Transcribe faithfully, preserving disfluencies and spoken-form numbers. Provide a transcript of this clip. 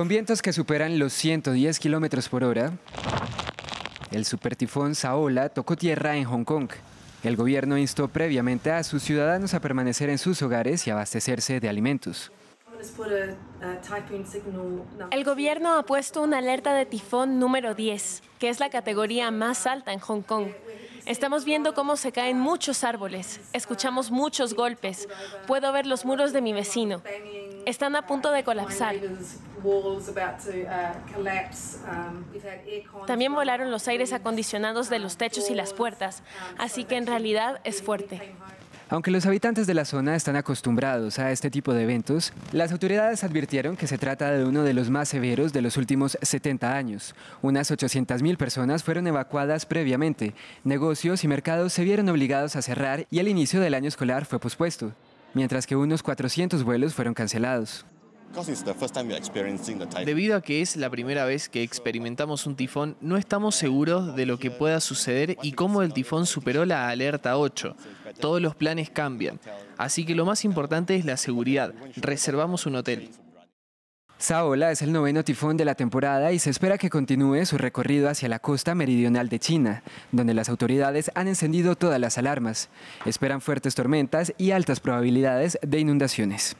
Con vientos que superan los ciento diez kilómetros por hora, el supertifón Saola tocó tierra en Hong Kong. El gobierno instó previamente a sus ciudadanos a permanecer en sus hogares y abastecerse de alimentos. El gobierno ha puesto una alerta de tifón número diez, que es la categoría más alta en Hong Kong. Estamos viendo cómo se caen muchos árboles, escuchamos muchos golpes, puedo ver los muros de mi vecino. Están a punto de colapsar. También volaron los aires acondicionados de los techos y las puertas, así que en realidad es fuerte. Aunque los habitantes de la zona están acostumbrados a este tipo de eventos, las autoridades advirtieron que se trata de uno de los más severos de los últimos setenta años. Unas ochocientas mil personas fueron evacuadas previamente. Negocios y mercados se vieron obligados a cerrar y el inicio del año escolar fue pospuesto, mientras que unos cuatrocientos vuelos fueron cancelados. Debido a que es la primera vez que experimentamos un tifón, no estamos seguros de lo que pueda suceder y cómo el tifón superó la alerta ocho. Todos los planes cambian, así que lo más importante es la seguridad. Reservamos un hotel. Saola es el noveno tifón de la temporada y se espera que continúe su recorrido hacia la costa meridional de China, donde las autoridades han encendido todas las alarmas. Esperan fuertes tormentas y altas probabilidades de inundaciones.